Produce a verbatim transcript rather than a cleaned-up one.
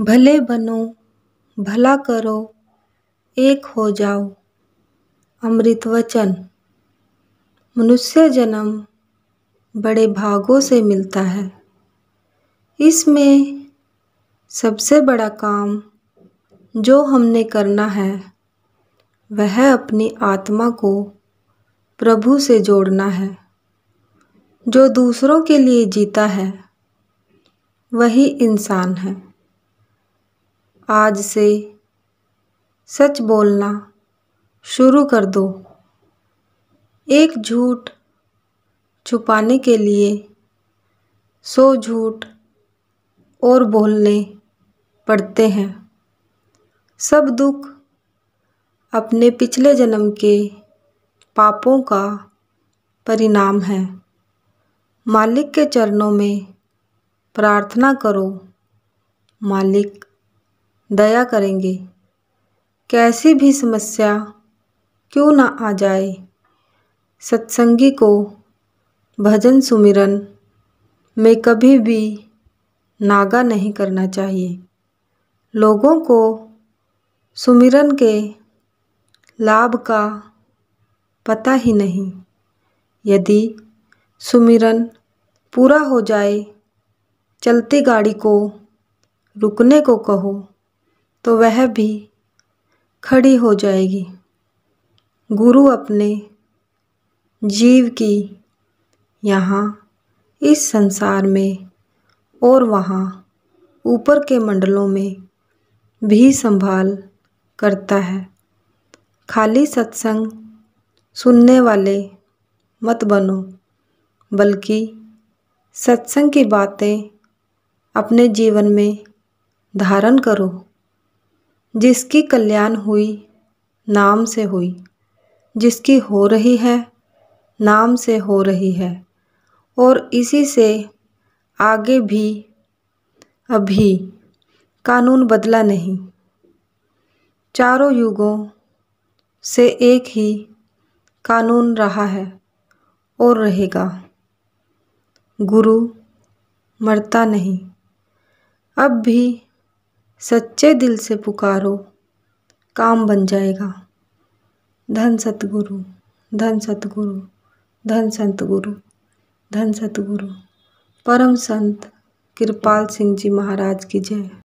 भले बनो, भला करो, एक हो जाओ। अमृत वचन। मनुष्य जन्म बड़े भागों से मिलता है। इसमें सबसे बड़ा काम जो हमने करना है वह अपनी आत्मा को प्रभु से जोड़ना है। जो दूसरों के लिए जीता है वही इंसान है। आज से सच बोलना शुरू कर दो। एक झूठ छुपाने के लिए सौ झूठ और बोलने पड़ते हैं। सब दुख अपने पिछले जन्म के पापों का परिणाम है। मालिक के चरणों में प्रार्थना करो, मालिक दया करेंगे। कैसी भी समस्या क्यों ना आ जाए, सत्संगी को भजन सुमिरन में कभी भी नागा नहीं करना चाहिए। लोगों को सुमिरन के लाभ का पता ही नहीं। यदि सुमिरन पूरा हो जाए, चलती गाड़ी को रुकने को कहो तो वह भी खड़ी हो जाएगी। गुरु अपने जीव की यहाँ इस संसार में और वहाँ ऊपर के मंडलों में भी संभाल करता है। खाली सत्संग सुनने वाले मत बनो, बल्कि सत्संग की बातें अपने जीवन में धारण करो। जिसकी कल्याण हुई नाम से हुई, जिसकी हो रही है नाम से हो रही है, और इसी से आगे भी अभी कानून बदला नहीं। चारों युगों से एक ही कानून रहा है और रहेगा। गुरु मरता नहीं। अब भी सच्चे दिल से पुकारो, काम बन जाएगा। धन सतगुरु, धन सतगुरु, धन सतगुरु, धन सतगुरु। परम संत कृपाल सिंह जी महाराज की जय।